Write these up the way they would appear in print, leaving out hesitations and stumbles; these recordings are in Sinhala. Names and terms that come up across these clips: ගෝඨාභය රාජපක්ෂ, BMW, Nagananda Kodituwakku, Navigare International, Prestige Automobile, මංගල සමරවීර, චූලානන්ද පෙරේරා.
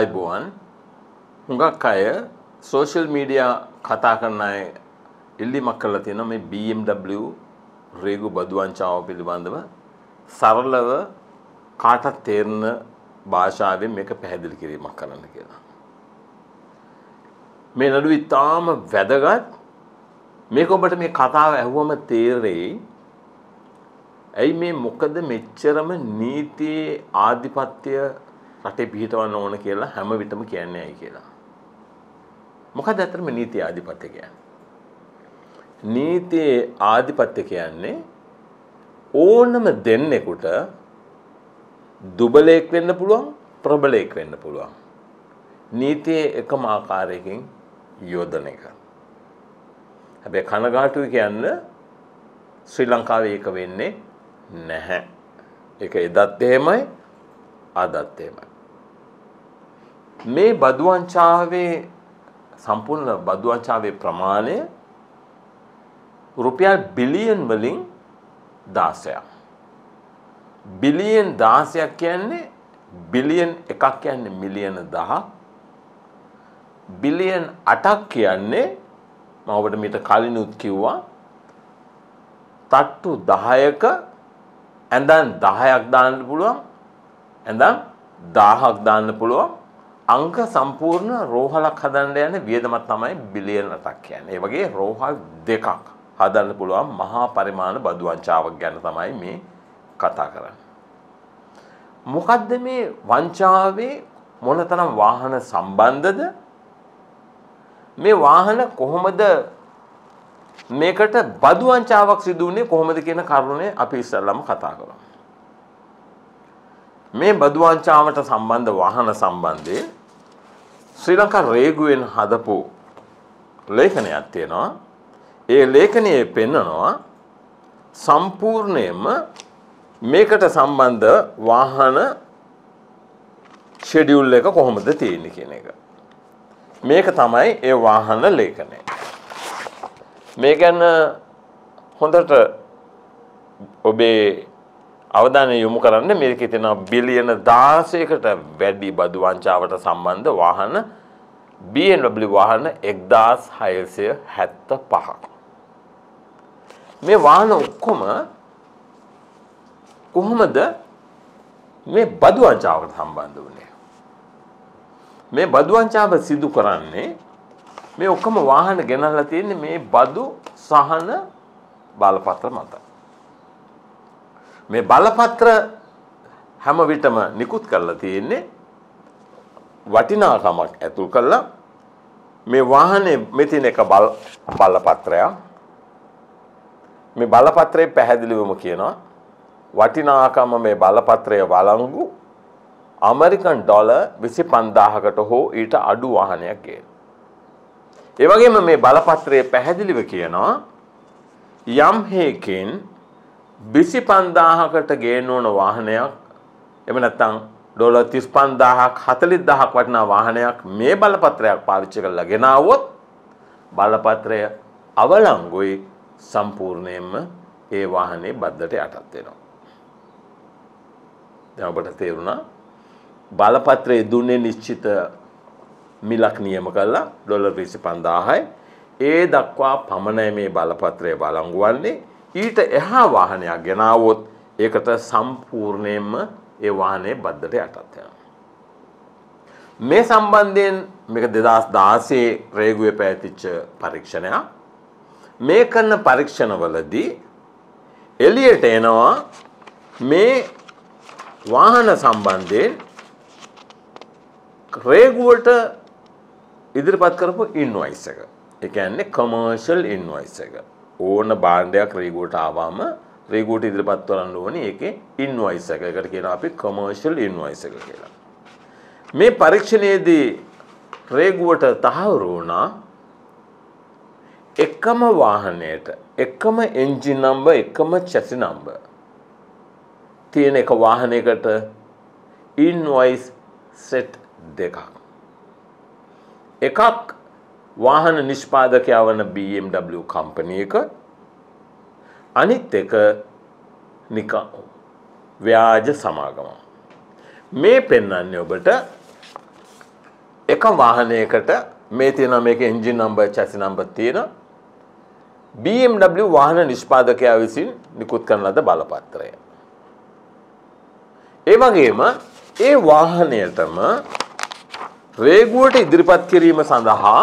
අයිබෝන් හුඟක් අය social media කතා කරන අය ඉල්ලීමක් කරලා තියෙනවා මේ BMW රේගු බදුවංචාව පිළිබඳව සරලව කාටත් තේරෙන භාෂාවෙන් මේක පැහැදිලි කිරීමක් කරන්න කියලා. මේ නඩුව ඉතාම වැදගත්. මේක ඔබට මේ කතාව ඇහුවම තේරෙයි. ඇයි මේ මොකද මෙච්චරම නීතියේ ආධිපත්‍ය රටේ පිටවන්න ඕන කියලා හැම විටම කියන්නේ ඇයි කියලා. මොකද අතරම නීතිය ආධිපත්‍ය කියන්නේ. නීතියේ ආධිපත්‍ය කියන්නේ ඕනම දෙන්නෙකුට දුබලෙක් වෙන්න පුළුවන් ප්‍රබලෙක් වෙන්න පුළුවන්. නීතියේ එකම ආකාරයකින් යොදන එක. හැබැයි කනගාටුයි කියන්නේ ශ්‍රී ලංකාවේ එක වෙන්නේ නැහැ. ඒක එදත් එහෙමයි අදත් එහෙමයි. මේ බදුවංචාවේ සම්පූර්ණ බදුවංචාවේ ප්‍රමාණය රුපියල් බිලියන් වලින් 16ක්. බිලියන් 16ක් කියන්නේ බිලියන් එකක් කියන්නේ මිලියන 10ක්. බිලියන් 8ක් කියන්නේ මම ඔබට මීට කලිනුත් කිව්වා තට්ටු 10ක ඇඳන් 10ක් දාන්න පුළුවන්. ඇඳන් 1000ක් දාන්න පුළුවන්. අංක සම්පූර්ණ රෝහලක් හදන්න යන වියදම තමයි බිලියන 8ක් කියන්නේ. ඒ වගේ රෝහල් දෙකක් හදන්න පුළුවන් මහා පරිමාණ බදුවංචාවක් ගැන තමයි මේ කතා කරන්නේ. මොකද්ද මේ වංචාවේ මොනතරම් වාහන සම්බන්ධද? මේ වාහන කොහොමද මේකට බදුවංචාවක් සිදු වුණේ කොහොමද කියන කරුණේ අපි ඉස්සෙල්ලාම කතා කරමු. මේ බදුවංචාවට සම්බන්ධ වාහන සම්බන්ධයෙන් ශ්‍රී ලංකා රේගුවෙන් හදපු ලේඛනයක් තියෙනවා. ඒ ලේඛනයේ පෙන්නනවා සම්පූර්ණයෙන්ම මේකට සම්බන්ධ වාහන ෂෙඩියුල් එක කොහොමද තියෙන්නේ කියන එක. මේක තමයි ඒ වාහන ලේඛනය. මේ ගැන හොඳට ඔබේ අවධානය යොමු කරන්න. මේකේ තියෙන බිලියන 16කට වැඩි බදුවංචාවට සම්බන්ධ වාහන BMW වාහන 1675ක්. මේ වාහන ඔක්කොම කොහොමද මේ බදුවංචාවට සම්බන්ධ වුනේ? මේ බදුවංචාව සිදු කරන්නේ මේ ඔක්කොම වාහන ගෙනල්ලා තියෙන්නේ මේ බදු සහන බලපත්‍ර මත. මේ බලපත්‍ර හැම විටම නිකුත් කරලා තියෙන්නේ වටිනාකමක් ඇතුල් කරලා. මේ වාහනේ මෙතන එක බලපත්‍රයක්. මේ බලපත්‍රයේ පැහැදිලිවම කියනවා වටිනාකම මේ බලපත්‍රය වළංගු ඇමරිකන් ඩොලර් 25000කට හෝ ඊට අඩු වාහනයක් ගේ. ඒ වගේම මේ බලපත්‍රයේ පැහැදිලිව කියනවා යම් හේකින් 25000කට ගේන්න ඕන වාහනයක් එහෙම නැත්නම් ඩොලර් 35000ක් 40000ක් වටිනා වාහනයක් මේ බලපත්‍රයක් පාවිච්චි කරලා ගෙනාවොත් බලපත්‍රය අවලංගුයි සම්පූර්ණයෙන්ම ඒ වාහනේ බද්දට යටත් වෙනවා. දැන් ඔබට තේරුණා බලපත්‍රයේ දුන්නේ නිශ්චිත මිලක් නියම කරලා ඩොලර් 25000යි. ඒ දක්වා පමණයි මේ බලපත්‍රය වළංගු වන්නේ. ඊට එහා වාහනයක් ගෙනාවොත් ඒකට සම්පූර්ණයෙන්ම ඒ වාහනේ බද්දට යටත් වෙනවා. මේ සම්බන්ධයෙන් මේක 2016 රේගුවේ පැවතිච්ච පරීක්ෂණයක්. මේ කරන පරීක්ෂණවලදී එළියට එනවා මේ වාහන සම්බන්ධයෙන් රේගුවට ඉදිරිපත් කරපු ඉන්වොයිස් එක. ඒ කියන්නේ කොමර්ෂල් ඉන්වොයිස් එක. ඕන භාණ්ඩයක් රේගුවට ආවම රේගුවට ඉදිරිපත් කරන්න ඕනේ ඒකේ ඉන්වොයිස් එක. ඒකට කියනවා අපි කොමර්ෂල් ඉන්වොයිස් එක කියලා. මේ පරීක්ෂණයේදී රේගුවට තහවුරු වුණා එකම වාහනයට එකම එන්ජින් නම්බර් එකම චැසි නම්බර් තියෙන එක වාහනයකට ඉන්වොයිස් සෙට් දෙකක්. එකක් වාහන නිෂ්පාදකයා වන BMW කම්පැනි එක, අනිත් එක නිකන් ව්‍යාජ සමාගම. මේ පෙන්වන්නේ ඔබට එක වාහනයකට මේ තියෙනවා මේකේ engine number chassis number තියෙනවා BMW වාහන නිෂ්පාදකයා විසින් නිකුත් කරන ලද බලපත්‍රය. ඒ වගේම ඒ වාහනයටම වේගුවට ඉදිරිපත් කිරීම සඳහා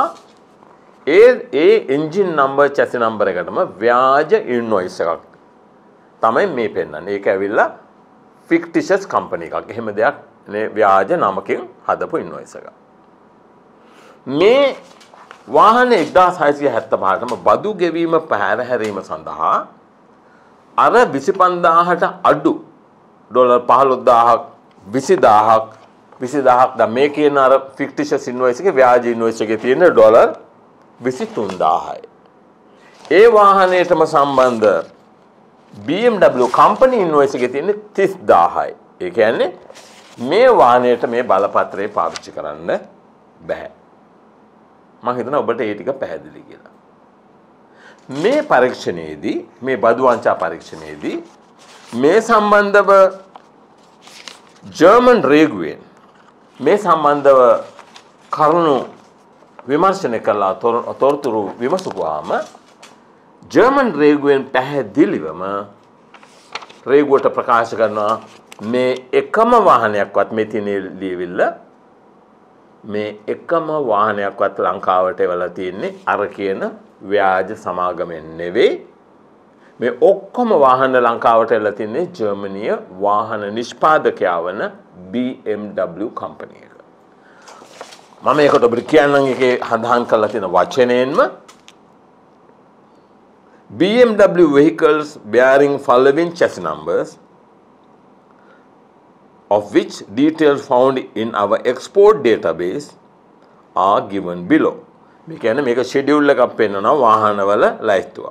ඒ engine number chassis number එකටම ව්‍යාජ invoice එකක් තමයි මේ පෙන්නන්නේ. ඒක ඇවිල්ලා fictitious company එකක්. එහෙම දෙයක් නේ ව්‍යාජ නමකින් හදපු invoice එකක්. මේ වාහන 1675ටම බදු ගෙවීම පැහැර හැරීම සඳහා අර 25000ට අඩු ඩොලර් 15000ක් 20000ක් ද මේ කියන අර ෆික්ටිෂස් ඉන්වොයිස් එකේ ව්‍යාජ ඉන්වොයිස් එකේ තියෙන ඩොලර් 23000යි. ඒ වාහනයටම සම්බන්ධ BMW company ඉන්වොයිස් එකේ තියෙන 30000යි. ඒ කියන්නේ මේ වාහනයට මේ බලපත්‍රය පාවිච්චි කරන්න බෑ. මහිතනවා ඔබට ඒ ටික පැහැදිලි කියලා. මේ පරීක්ෂණයේදී මේ බදු වංචා පරීක්ෂණයේදී මේ සම්බන්ධව ජර්මන් රේගුවෙන් මේ සම්බන්ධව කරුණු විමර්ශනය කළා තොරතුරු විමසුවාම ජර්මන් රේගුවෙන් පැහැදිලිවම රේගුවට ප්‍රකාශ කරනවා මේ එකම වාහනයක්වත් මේ තියෙන ලියවිල්ල මේ එකම වාහනයක්වත් ලංකාවට එවලා තින්නේ අර කියන ව්‍යාජ සමාගමෙන් නෙවෙයි. මේ ඔක්කොම වාහන ලංකාවට එවලා තින්නේ ජර්මනිය වාහන නිෂ්පාදකයා වන BMW company එක. මම ඒකට ඔබට කියන්නම් ඒකේ හඳහන් කරලා තියෙන වචනයෙන්ම BMW vehicles bearing following chassis numbers of which details found in our export database are given below. මේ කියන්නේ මේක schedule එකක් පෙන්වනවා වාහනවල ලයිස්තුව.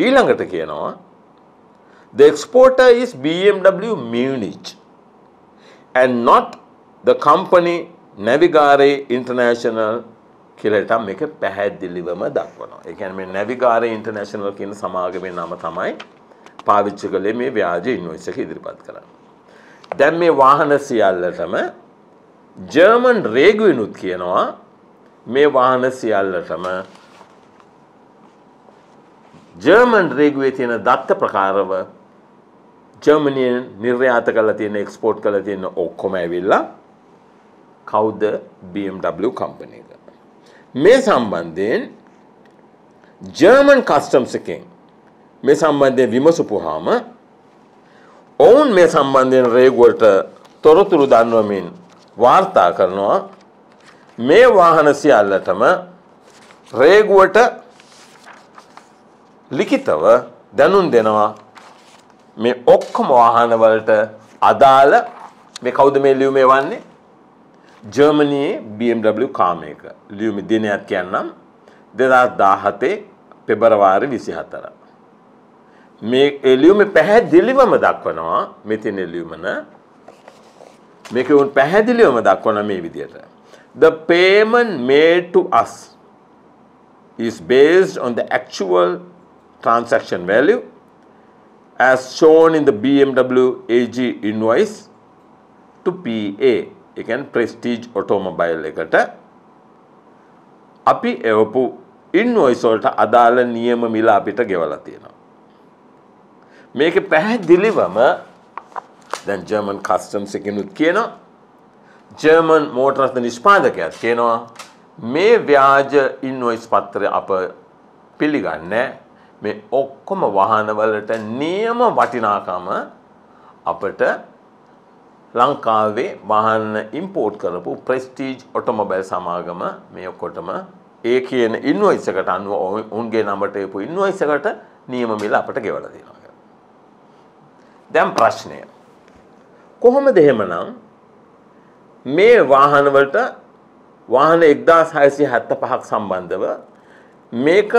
ඊළඟට කියනවා the exporter is BMW Munich and not the company Navigare International කියලා මේක පැහැදිලිවම දක්වනවා. ඒ කියන්නේ මේ Navigare International කියන සමාගමේ නම තමයි පාවිච්චි කළේ මේ ව්‍යාජ invoice එක ඉදිරිපත් කරන්න. දැන් මේ වාහන සියල්ලටම ජර්මන් රේගුවෙනුත් කියනවා මේ වාහන සියල්ලටම ජර්මන් රේගුවේ තියෙන දත්ත ප්‍රකාරව ජර්මනියෙන් නිර්යාත කරලා තියෙන එක්ස්පෝර්ට් කරලා තියෙන ඔක්කොම ඇවිල්ලා කවුද BMW company එක. මේ සම්බන්ධයෙන් ජර්මන් කස්ටම්ස් එකෙන් මේ සම්බන්ධයෙන් විමසුපුවාම ඔවුන් මේ සම්බන්ධයෙන් රේගුවට තොරතුරු දන්වමින් වාර්තා කරනවා මේ වාහන සියල්ලටම රේගුවට ලිඛිතව දැනුම් දෙනවා මේ ඔක්කොම වාහන වලට අදාළ මේ කවුද මේ ලියුමේ වන්නේ ජර්මනියේ BMW කාම එක ලියුමේ දිනයක් කියන්නම් 2017 පෙබරවාරි 24 මේ එළියුම පැහැදිලිවම දක්වනවා මෙතන එළියුමන මේක උන් පැහැදිලිවම දක්වන මේ විදියට the payment made to us is based on the actual transaction value as shown in the BMW AG invoice to PA ඒ කියන්නේ Prestige Automobile එකට අපි එවපු invoice වලට අදාළ නියම මිල අපිට ගෙවලා තියෙනවා. මේක පැහැදිලිවම දැන් ජර්මන් කස්ටම්ස් එකනුත් කියනවා ජර්මන් මෝටර්ස් නිෂ්පාදකයාත් කියනවා මේ ව්‍යාජ ඉන්වොයිස් පත්‍රය අප පිළිගන්නේ මේ ඔක්කොම වාහන වලට නියම වටිනාකම අපට ලංකාවේ වාහන ඉම්පෝට් කරපු ප්‍රෙස්ටීජ් ඔටෝමොබයිල් සමාගම මේ ඔක්කොටම ඒ කියන ඉන්වොයිස් එකට අනුව උන්ගේ නමට එපු ඉන්වොයිස් එකට නියම මිල අපට ගෙවලා දෙනවා. දැන් ප්‍රශ්නය කොහොමද එහෙමනම් මේ වාහන වලට වාහන 1675ක් සම්බන්ධව මේක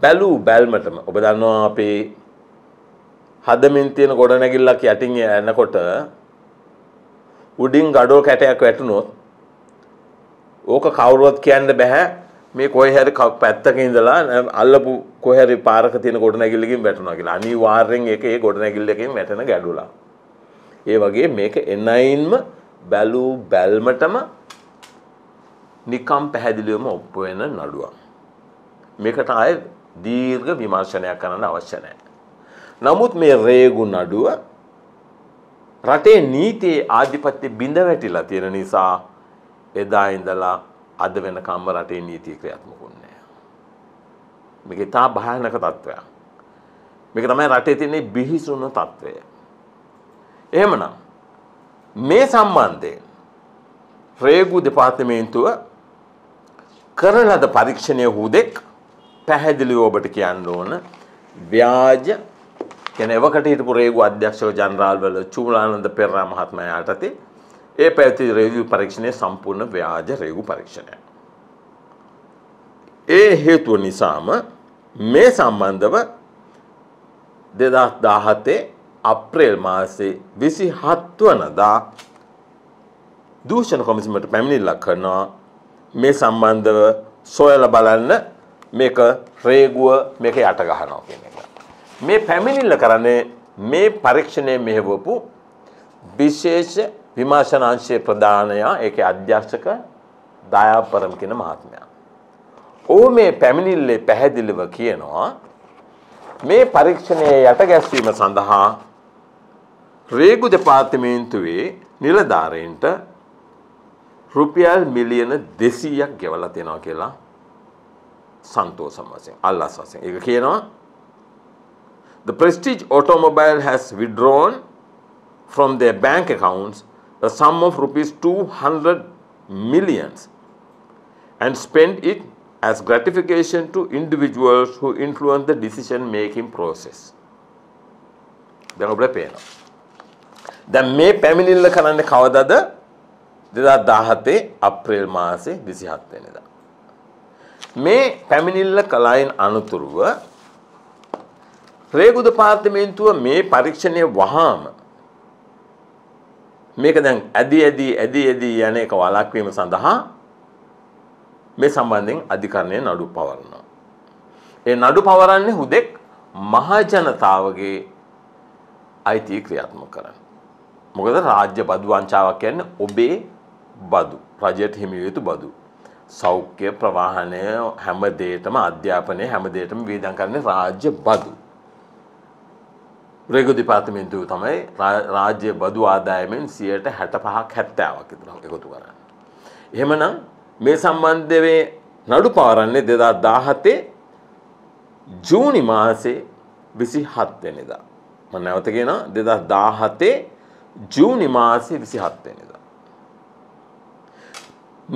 බැලූ බැල්මටම ඔබ දන්නවා අපේ හදමින් තියෙන ගොඩනැගිල්ලක් යටින් යනකොට උඩින් ගඩොල් කැටයක් වැටුනොත් ඕක කවුරුවත් කියන්න බෑ මේ කොහේ හරි පැත්තක ඉඳලා අල්ලපු කොහේ හරි පාරක තියෙන ගොඩනැගිල්ලකින් වැටුණා කියලා. අනිවාර්යෙන් ඒක ඒ ගොඩනැගිල්ලකින් වැටෙන ගැඩුලා. ඒ වගේ මේක එනයින්ම බැලූ බැල්මටම නිකම් පැහැදිලිවම ඔප්පු වෙන නළුවක්. මේකට ආයේ දීර්ඝ විමර්ශනයක් කරන්න අවශ්‍ය නැහැ. නමුත් මේ රේගු නඩුව රටේ නීතියේ ආධිපත්‍ය බිඳ වැටිලා තියෙන නිසා එදා ඉඳලා අද වෙනකම්ම රටේ නීතිය ක්‍රියාත්මක වෙන්නේ නැහැ. මේක තා භයානක තත්ත්වයක්. මේක තමයි රටේ තියෙන බිහිසුණු තත්ත්වය. එහෙමනම් මේ සම්බන්ධයෙන් රේගු දෙපාර්තමේන්තුව කරන ලද පරීක්ෂණයේ හුදෙක් පැහැදිලිව ඔබට කියන්න ඕන ව්‍යාජ කියන්නේ එවකට හිටපු රේගු අධ්‍යක්ෂක ජනරාල්වල චූලානන්ද පෙරේරා මහත්මයා යටතේ ඒ පැවති රේගු පරීක්ෂණයේ සම්පූර්ණ ව්‍යාජ රේගු පරීක්ෂණය. ඒ හේතුව නිසාම මේ සම්බන්ධව 2017 අප්‍රේල් මාසයේ 27 වෙනිදා दूषण कमीशन में पैमनी लखना में संबंध सोयल बलन में का रेगुआ में के आटा गहना होके निकला में पैमनी लखराने में परीक्षणे में वो पु विशेष विमर्शनांश प्रदान या एक अध्यक्ष का दाया परम के न महात्म्या ओ में पैमनी ले पहले वकीय ना में परीक्षणे आटा गैसी में संधा रेगु डिपार्टमेंट वे निलदारे इंटर रुपयाल मिलियन देशीय केवल तेना केला संतोष समझें अल्लाह सासें एक क्या ना The Prestige Automobile has withdrawn from their bank accounts the sum of rupees 200 millions and spent it as gratification to individuals who influence the decision-making process. देखो बड़े पैना द में पैमिली लखना ने खावा दादा 2017 අප්‍රේල් මාසේ 27 වෙනිදා මේ පැමිණිල්ල කලයින් අනුතුරුව රේගු දෙපාර්තමේන්තුව මේ පරීක්ෂණය වහාම මේක දැන් ඇදී යන එක වළක්වීම සඳහා මේ සම්බන්ධයෙන් අධිකරණයේ නඩු පවරනවා. ඒ නඩු පවරන්නේ හුදෙක් මහජනතාවගේ අයිති ක්‍රියාත්මක කරන්න. මොකද රාජ්‍ය බදු වංචාවක් කියන්නේ ඔබේ බදු රජයට හිමි වූ බදු සෞඛ්‍ය ප්‍රවාහනය හැම දෙයකම අධ්‍යාපනය හැම දෙයකම වේදම් කරන්නේ රාජ්‍ය බදු රේගු දෙපාර්තමේන්තුව තමයි රාජ්‍ය බදු ආදායමෙන් 65ක් 70ක් විතර එකතු කරන්නේ. එහෙමනම් මේ සම්බන්ධයේ නඩු පවරන්නේ 2017 ජූනි මාසේ 27 වෙනිදා. මම නැවත කියනවා 2017 ජූනි මාසේ 27 වෙනිදා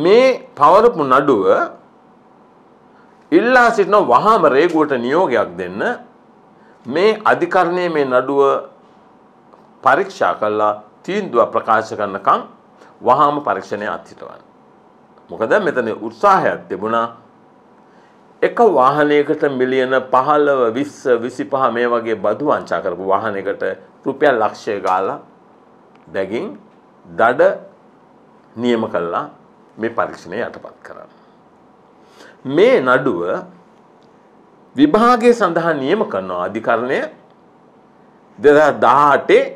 මේ පවරපු නඩුව ඉල්ලා සිටින වහාම රේගුවට නියෝගයක් දෙන්න මේ අධිකරණයේ මේ නඩුව පරීක්ෂා කළා තීන්දුව ප්‍රකාශ කරනකම් වහාම පරීක්ෂණය අත්හිටවන්න. මොකද මෙතන උත්සාහයක් තිබුණා එක වාහනයකට මිලියන 15 20 25 මේ වගේ බදු වංචා කරපු වාහනයකට රුපියල් ලක්ෂය ගාලා දැගින් දඩ නියම කළා මේ පරීක්ෂණය යටපත් කරන්න. මේ නඩුව විභාගයේ සඳහා නියම කරන අධිකරණය 2018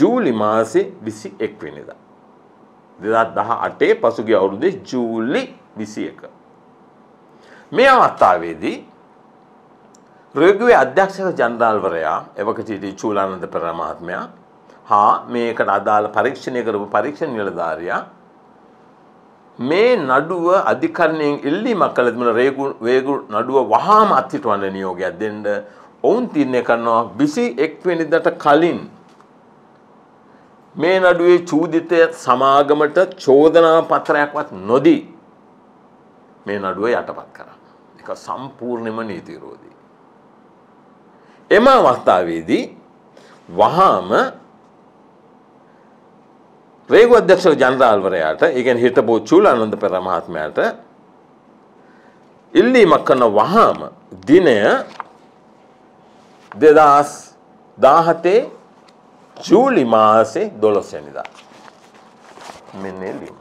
ජූලි මාසේ 21 වෙනිදා 2018 පසුගිය අවුරුද්දේ ජූලි 21 මේ අවස්ථාවේදී රේගුවේ අධ්‍යක්ෂක ජනරාල්වරයා එවකට සිටි චූලානන්ද පෙරේරා මහත්මයා හා මේකට අදාළ පරීක්ෂණය කරපු පරීක්ෂණ නිලධාරියා මේ නඩුව අධිකරණයෙන් ඉල්ලීමක් කළ තිබුණ රේගු නඩුව වහාම අත්හිටවන්න නියෝගයක් දෙන්න ඔවුන් තීරණය කරනවා 21 වෙනිදාට කලින් මේ නඩුවේ චූදිතය සමාගමට චෝදනා පත්‍රයක්වත් නොදී මේ නඩුව යටපත් කරන්න. ඒක සම්පූර්ණයෙන්ම නීති විරෝධී. එම අවස්ථාවේදී වහාම රේගු අධ්‍යක්ෂ ජනරාල්වරයාට ඒ කියන්නේ හිටපු චූලානන්ද පෙරේරා මහත්මයාට ඉල්ලීමක් කරන වහාම දිනය 2017 ජූලි මාසේ 12 වෙනිදා මෙන්න ඉල්ලීම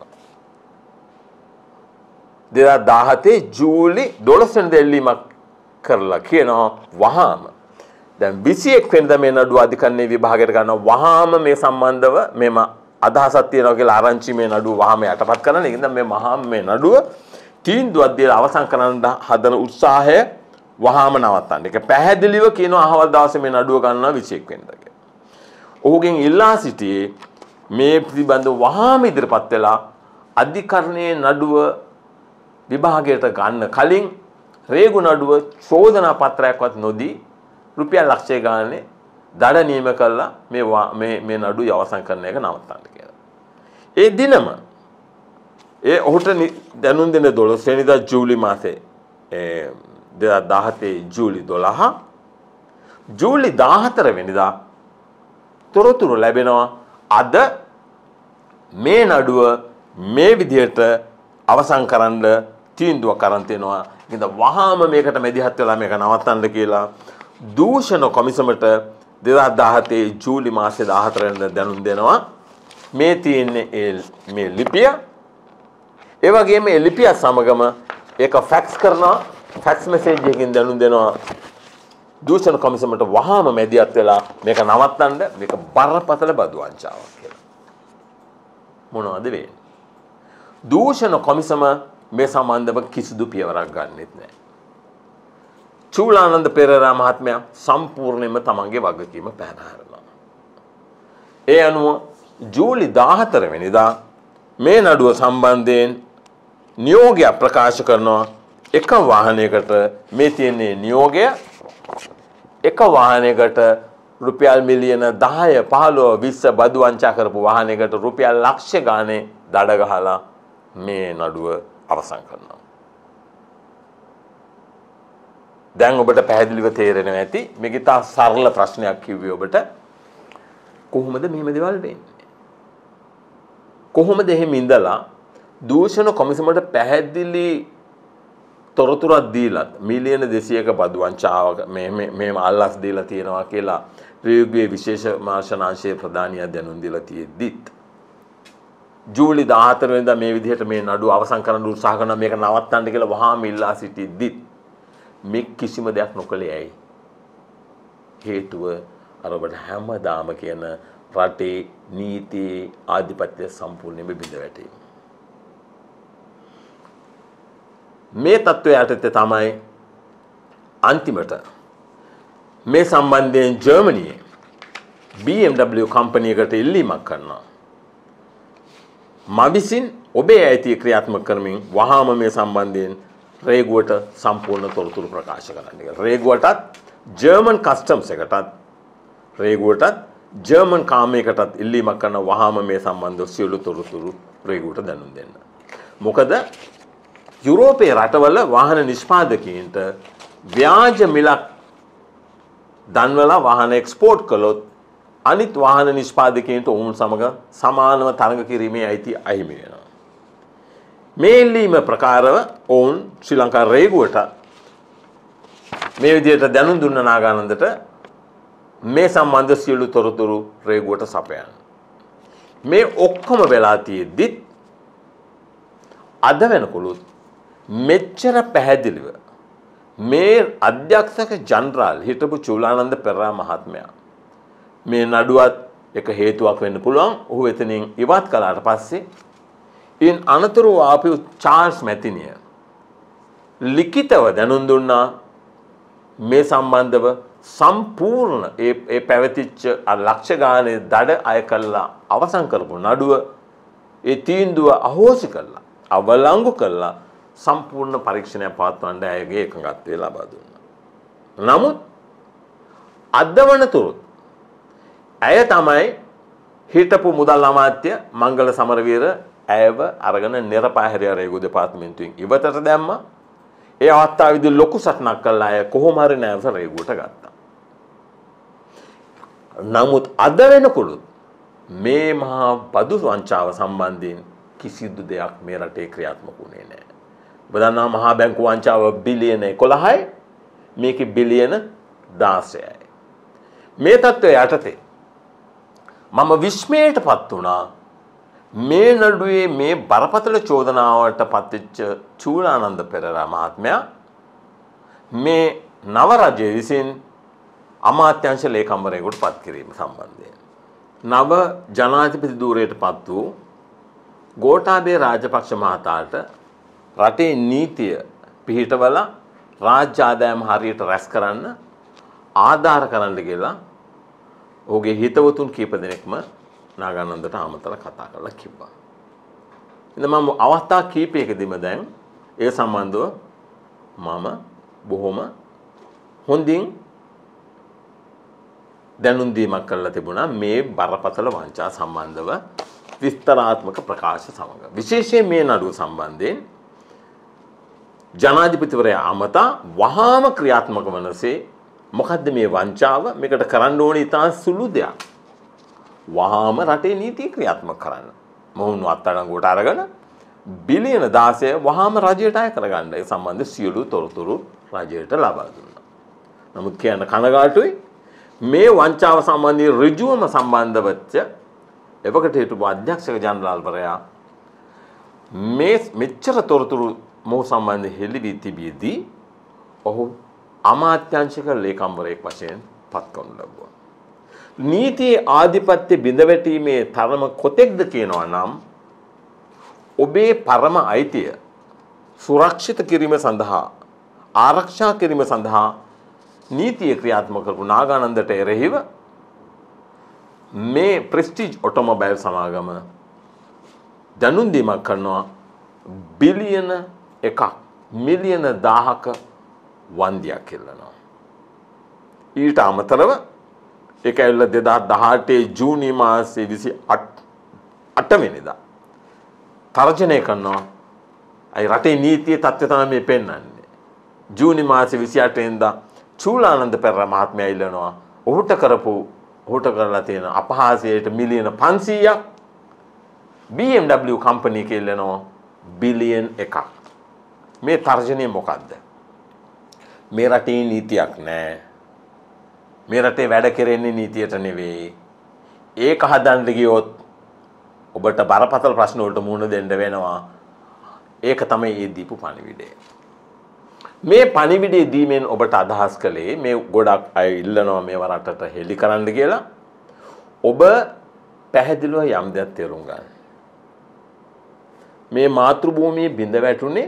2017 ජූලි 12 වෙනිදා ඉල්ලීමක් කරලා කියනවා වහාම දැන් 21 වෙනිදා මේ නඩුව අධිකරණයේ විභාගයට ගන්න වහාම මේ සම්බන්ධව මෙම අදහසක් තියනවා කියලා ආරංචි මේ නඩුව වහම යටපත් කරන්න. ඒකෙන්ද මේ මහා මේ නඩුව තීන්දුවක් දීලා අවසන් කරන්න හදන උත්සාහය වහාම නවත්තන්න. ඒක පැහැදිලිව කියනවා අහවල් දවසේ මේ නඩුව ගන්නවා 21 වෙනිදා කියලා. ඔහුගෙන් ඉල්ලා සිටියේ මේ ප්‍රතිබන්ධ වහාම ඉදිරිපත් වෙලා අධිකරණයේ නඩුව විභාගයට ගන්න කලින් රේගු නඩුව චෝදනා පත්‍රයක්වත් නොදී රුපියල් ලක්ෂය ගානේ දඩ නියම කළා මේ නඩුව අවසන් කරන එක නවත්තන්න කියලා. ඒ දිනම ඒ ඔහුට දැනුම් දෙන 12 වෙනිදා ජූලි මාසේ 2017 ජූලි 14 වෙනිදා තොරතුරු ලැබෙනවා අද මේ නඩුව මේ විදිහට අවසන් කරන්න තීන්දුවක් කරන් තිනවා. ඒකද වහාම මේකට මෙදිහත් වෙලා මේක නවත්තන්න කියලා දූෂණ කොමිසමට 2017 ජූලි මාසේ 14 වෙනිදා දැනුම් දෙනවා. මේ තියෙන්නේ මේ ලිපිය. ඒ වගේම මේ ලිපිය සමගම ඒක ෆැක්ස් කරනවා. ෆැක්ස් මෙසේජ් එකකින් දැනුම් දෙනවා දූෂණ කොමිසමට වහාම මැදිහත් වෙලා මේක නවත්තන්න. මේක බරපතල බදු වංචාවක් කියලා. මොනවද වෙන්නේ? දූෂණ කොමිසම මේ සම්බන්ධව කිසිදු පියවරක් ගන්නෙත් නැහැ. චූලානන්ද පෙරේරා මහත්මයා සම්පූර්ණයෙන්ම තමන්ගේ වගකීම පැන හරිනවා. ඒ අනුව ජූලි 14 වෙනිදා මේ නඩුව සම්බන්ධයෙන් නියෝගයක් ප්‍රකාශ කරනවා. එක වාහනයකට මේ තියෙන නියෝගය එක වාහනයකට රුපියල් මිලියන 10 15 20 බදු වංචා කරපු වාහනයකට රුපියල් ලක්ෂ ගානේ දඩ ගහලා මේ නඩුව අවසන් කරනවා. දැන් ඔබට පැහැදිලිව තේරෙනවා ඇති මේක තා සරල ප්‍රශ්නයක් කිව්වේ ඔබට. කොහොමද මෙහෙම දේවල් වෙන්නේ? කොහොමද එහෙම ඉඳලා දූෂණ කොමිසමට පැහැදිලි තොරතුරක් දීලා මිලියන 200ක බදු වංචාවක මේ අල්ලස් දීලා තියෙනවා කියලා රියුගේ විශේෂ මාර්ෂනාංශයේ ප්‍රධානියා දැනුම් දීලා තියෙද්දිත් ජූලි 14 වෙනිදා මේ විදිහට මේ නඩුව අවසන් කරන්න උත්සාහ කරනවා මේක නවත්තන්න කියලා වහාම ඉල්ලා සිටිද්දිත් මේ කිසිම දෙයක් නොකළේ ඇයි? හේතුව අර ඔබට හැමදාම කියන රටේ නීති ආධිපත්‍ය සම්පූර්ණයෙන්ම බිඳ වැටීම. මේ තත්ත්වය යටතේ තමයි අන්තිමට මේ සම්බන්ධයෙන් ජර්මනියේ BMW කම්පැනියකට ඉල්ලීමක් කරනවා. මා විසින් ඔබේ අයිතිය ක්‍රියාත්මක කරමින් වහාම මේ සම්බන්ධයෙන් රේගුවට සම්පූර්ණ තොරතුරු ප්‍රකාශ කරන්න කියලා. රේගුවටත් ජර්මන් කස්ටම්ස් එකටත් රේගුවටත් ජර්මන් කාමයකටත් ඉල්ලීමක් කරන වහාම මේ සම්බන්ධ සියලු තොරතුරු රේගුවට දැනුම් දෙන්න. මොකද යුරෝපයේ රටවල වාහන නිෂ්පාදකයන්ට ව්‍යාජ මිලක් දන්වලා වාහන එක්ස්පෝර්ට් කළොත් අනිත් වාහන නිෂ්පාදකයන්ට ඔවුන් සමග සමානව තරඟ කිරීමේ අයිතිය අහිමි වෙනවා. මේ ඉල්ලීම ප්‍රකාරව ඔවුන් ශ්‍රී ලංකා රේගුවට මේ විදිහට දැනුම් දුන්න නාගානන්දට මේ සම්බන්ධ සියලු තොරතුරු රේගුවට සපයන්න. මේ ඔක්කොම වෙලා තියෙද්දිත් අද වෙනකොලුත් මෙච්චර පැහැදිලිව මේ අධ්‍යක්ෂක ජනරාල් හිටපු චූලානන්ද පෙරේරා මහත්මයා මේ නඩුවත් එක හේතුවක් වෙන්න පුළුවන්. ඔහු එතනින් ඉවත් කළාට පස්සේ ඉන් අනතුරුව ආපු චාර්ල්ස් මැතිනිය ලිඛිතව දැනුම් දුන්නා මේ සම්බන්ධව සම්පූර්ණ ඒ පැවතිච්ච ලක්ෂ ගානේ දඩ අය කළා අවසන් කරපු නඩුව ඒ තීන්දුව අහෝසි කළා අවලංගු කළා සම්පූර්ණ පරීක්ෂණය පවත්වන්න ඇයගේ එකඟත්වය ලබා දුන්නා. නමුත් අද වනතුරුත් ඇය තමයි හිටපු මුදල් අමාත්‍ය මංගල සමරවීර ඇයව අරගෙන නිරපාහැරියා රේගුව දෙපාර්තමේන්තුවෙන් ඉවතට දැම්මා. ඒ අවස්ථාවේදී ලොකු සටනක් කළා. ඇය කොහොම හරි නැවත රේගුවට ගත්තා. නමුත් අද වෙනකොට මේ මහා බදු වංචාව සම්බන්ධයෙන් කිසිදු දෙයක් මේ රටේ ක්‍රියාත්මක වුණේ නැහැ. බදන්නා මහා බැංකු වංචාව බිලියන 11යි මේකේ බිලියන 16යි. මේ තත්ත්වය යටතේ මම විශ්මයටපත් වුණා මේ නඩුවේ මේ බරපතල චෝදනාවට පත්වෙච්ච චූලානන්ද පෙරේරා මහත්මයා මේ නව රජය විසින් අමාත්‍යංශ ලේකම්වරයෙකුට පත් කිරීම සම්බන්ධයෙන් නව ජනාධිපති ධූරයට පත් වූ ගෝඨාභය රාජපක්ෂ මහතාට රටේ නීතිය පිහිටවලා රාජ්‍ය ආදායම හරියට රැස් කරන්න ආධාර කරන්න කියලා ඔහුගේ හිතවතුන් කීප දෙනෙක්ම නාගානන්දට ආමතලා කතා කරලා කිව්වා. ඉතින් මම අවස්ථා කීපයකදීම දැන් ඒ සම්බන්ධව මම බොහොම හොඳින් දැනුම් දීමක් කරලා තිබුණා මේ බරපතල වංචා සම්බන්ධව විස්තරාත්මක ප්‍රකාශ සමග. විශේෂයෙන් මේ නඩුව සම්බන්ධයෙන් ජනාධිපතිවරයා අමතා වහාම ක්‍රියාත්මක වනසේ මොකද්ද මේ වංචාව මේකට කරන්න ඕනේ ඉතා සුළු දෙයක්. වහාම රටේ නීති ක්‍රියාත්මක කරන්න. මොවුන් අත්අඩංගුවට අරගෙන බිලියන 16 වහාම රජයට අය කරගන්න. ඒ සම්බන්ධ සියලු තොරතුරු රජයට ලබා දුන්නා. නමුත් කියන කනගාටුයි මේ වංචාව සම්බන්ධයෙන් ඍජුවම සම්බන්ධ වෙච්ච එවකට හිටපු අධ්‍යක්ෂක ජනරාල්වරයා මේ මෙච්චර තොරතුරු මොහු සම්බන්ධ හෙළි වී තිබීදී ඔහු අමාත්‍යංශික ලේකම්වරයෙක් වශයෙන් පත්කම් ලැබුවා. නීතියේ ආධිපත්‍ය බිඳවැටීමේ තරම කොතෙක්ද කියනවා නම් ඔබේ පරම අයිතිය සුරක්ෂිත කිරීම සඳහා ආරක්ෂා කිරීම සඳහා නීතිය ක්‍රියාත්මක කරපු නාගානන්දට එරෙහිව මේ ප්‍රෙස්ටිජ් ඔටෝමොබයිල් සමාගම දැනුම් දීමක් කරනවා බිලියන 1ක් මිලියන 1000ක වන්දියක් එල්ලනවා. ඊට අමතරව ඒක ඇවිල්ලා 2018 ජූනි මාසයේ 28 වෙනිදා තර්ජනය කරනවා. අයි රටේ නීතියේ තත්ත්වය තමයි මේ පෙන්වන්නේ. ජූනි මාසයේ 28 වෙනිදා චූලානන්ද පෙරේරා මහත්මයා ඉල්ලනවා ඔහුට කරලා තියෙන අපහාසයට මිලියන 500ක් BMW කම්පැනි එක ඉල්ලනවා බිලියන් 1ක්. මේ තර්ජනය මොකද්ද? මේ රටේ නීතියක් නෑ. මේ රටේ වැඩ කෙරෙන්නේ නීතියට නෙවෙයි. ඒක හදන්න ගියොත් ඔබට බරපතල ප්‍රශ්න වලට මුහුණ දෙන්න වෙනවා. ඒක තමයි මේ දීපු පණිවිඩය. මේ පණිවිඩය දීමෙන් ඔබට අදහස් කළේ මේ ගොඩක් අය ඉල්ලනවා මේව රටට හෙලි කරන්න කියලා. ඔබ පැහැදිලිව යම් දෙයක් තේරුම් ගන්න. මේ මාතෘභූමියේ බිඳ වැටුනේ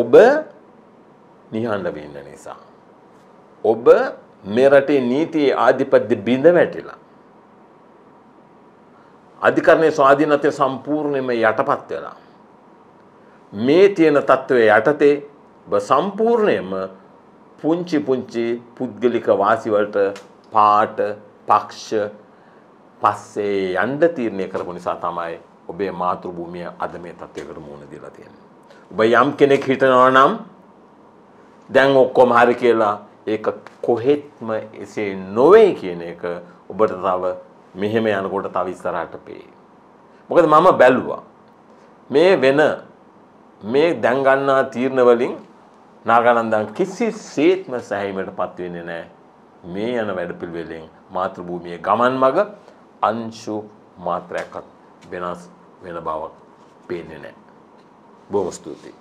ඔබ නිහඬ වෙන්න නිසා. ඔබ මේ රටේ නීතියේ ආධිපත්‍ය බිඳ වැටිලා අධිකරණයේ ස්වාධීනත්වය සම්පූර්ණයෙන්ම යටපත් වෙලා මේ තියෙන තත්ත්වයේ යටතේ ඔබ සම්පූර්ණයෙන්ම පුංචි පුද්ගලික වාසි වලට පාට පක්ෂ පස්සේ යන්න තීරණය කරපු නිසා තමයි ඔබේ මාතෘභූමිය අද මේ තත්ත්වයකට මුහුණ දීලා තියෙන්නේ. ඔබ යම් කෙනෙක් හිතනවා නම් දැන් ඔක්කොම හරි කියලා ඒක කොහෙත්ම එසේ නොවේ කියන එක ඔබට තව මෙහෙම යනකොට තව ඉස්සරහට පේයි. මොකද මම බැලුවා මේ වෙන මේ දැන් ගන්නා තීරණ වලින් නාගානන්දන් කිසිසේත්ම සෑහීමටපත් වෙන්නේ නැහැ. මේ යන වැඩපිළිවෙලෙන් මාතෘභූමියේ ගමන් මඟ අංශු මාත්‍රයක්වත් වෙනස් වෙන බවක් පේන්නේ නැහැ. බොහොම ස්තුතියි.